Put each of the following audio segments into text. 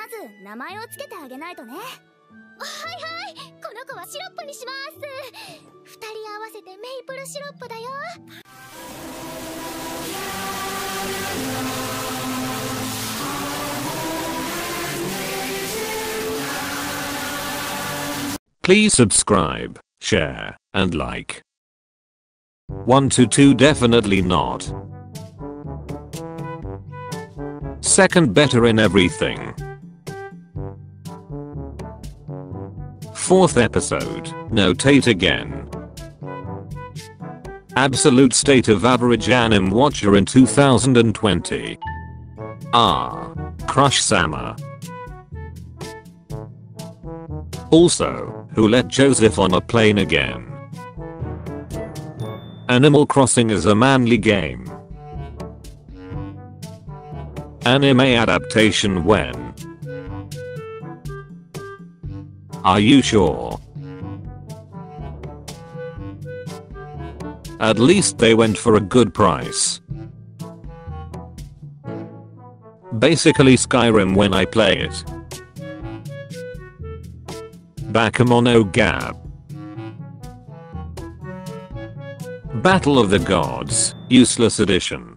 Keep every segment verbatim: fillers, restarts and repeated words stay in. まず名前をつけてあげないとね。はいはい、この子はシロップにします。ふたり合わせてメイプルシロップだよ。Please subscribe, share, and like. one to two definitely not. Second better in everything. Fourth episode, notate again. Absolute state of average anime watcher in two thousand twenty. Ah. Crush Summer. Also, who let Joseph on a plane again? Animal Crossing is a manly game. Anime adaptation when? Are you sure? At least they went for a good price. Basically Skyrim when I play it. Bakemonogab. Battle of the Gods, useless edition.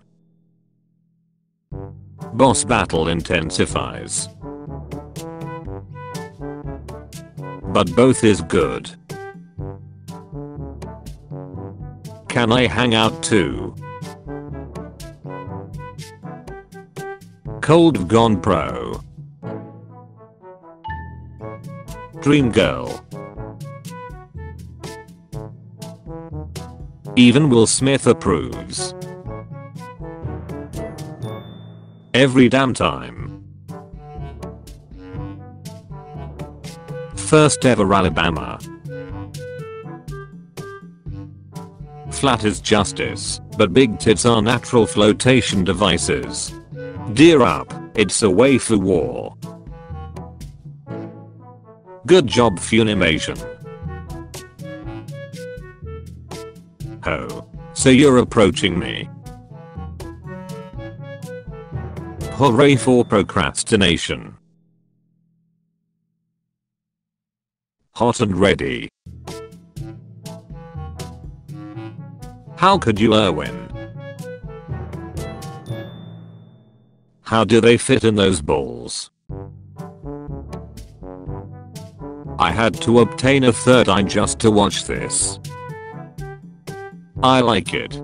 Boss battle intensifies. But both is good. Can I hang out too? Cold Gone Pro. Dream Girl. Even Will Smith approves. Every damn time. First ever Alabama. Flat is justice, but big tits are natural flotation devices. Dear up, it's a way for war. Good job Funimation. Ho. So you're approaching me. Hooray for procrastination. Hot and ready. How could you, Erwin? How do they fit in those balls? I had to obtain a third eye just to watch this. I like it.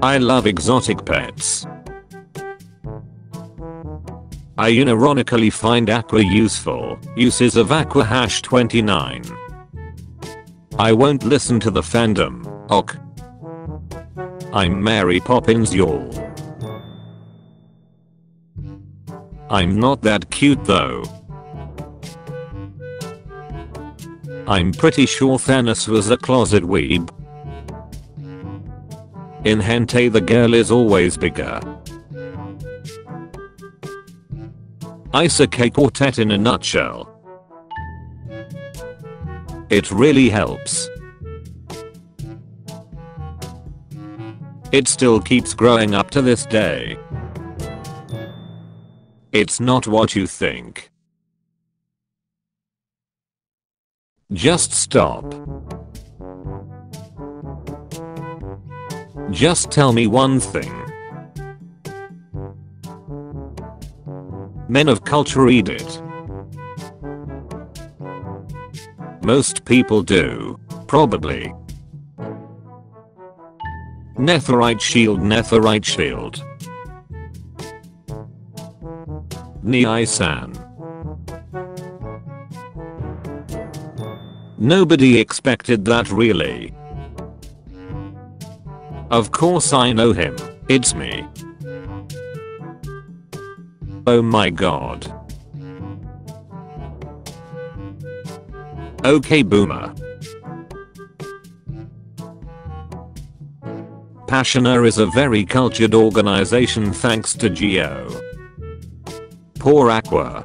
I love exotic pets. I unironically find Aqua useful. Uses of Aqua hash twenty-nine. I won't listen to the fandom. Ok. I'm Mary Poppins y'all. I'm not that cute though. I'm pretty sure Thanos was a closet weeb. In hentai the girl is always bigger. Isekai quartet in a nutshell. It really helps. It still keeps growing up to this day. It's not what you think. Just stop. Just tell me one thing. Men of culture eat it. Most people do, probably. Netherite shield, Netherite shield. Nii-san. Nobody expected that really. Of course I know him, it's me. Oh my god. Okay boomer. Passioner is a very cultured organization thanks to Geo. Poor Aqua.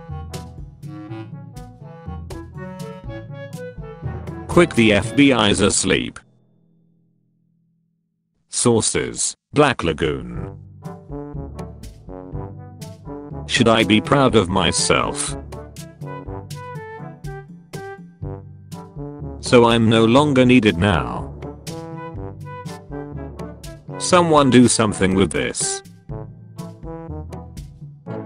Quick, the F B I's asleep. Sources: Black Lagoon. Should I be proud of myself? So I'm no longer needed now. Someone do something with this.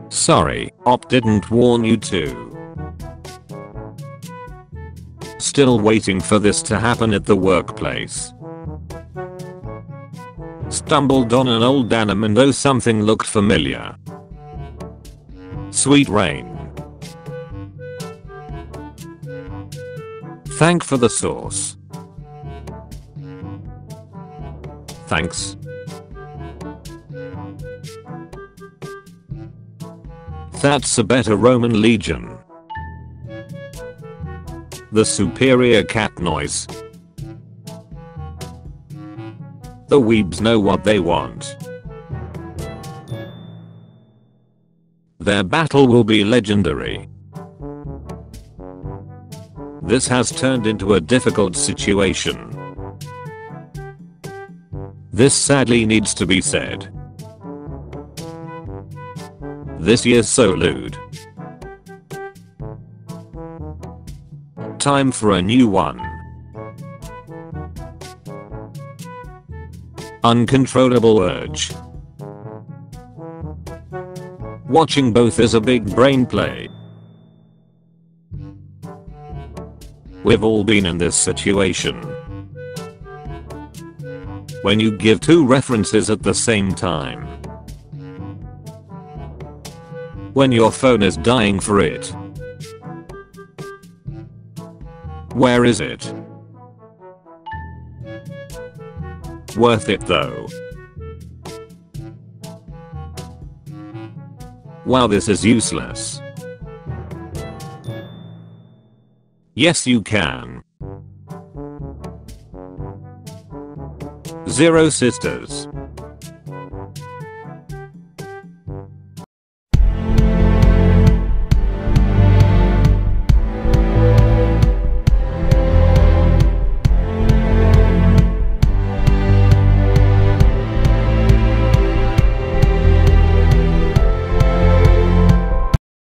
Sorry, Op didn't warn you to. Still waiting for this to happen at the workplace. Stumbled on an old denim and though something looked familiar. Sweet rain. Thank for the sauce. Thanks. That's a better Roman legion. The superior cat noise. The weebs know what they want. Their battle will be legendary. This has turned into a difficult situation. This sadly needs to be said. This year's so lewd. Time for a new one. Uncontrollable urge. Watching both is a big brain play. We've all been in this situation. When you give two references at the same time. When your phone is dying for it. Where is it? Worth it though. Wow, this is useless. Yes, you can. Zero sisters.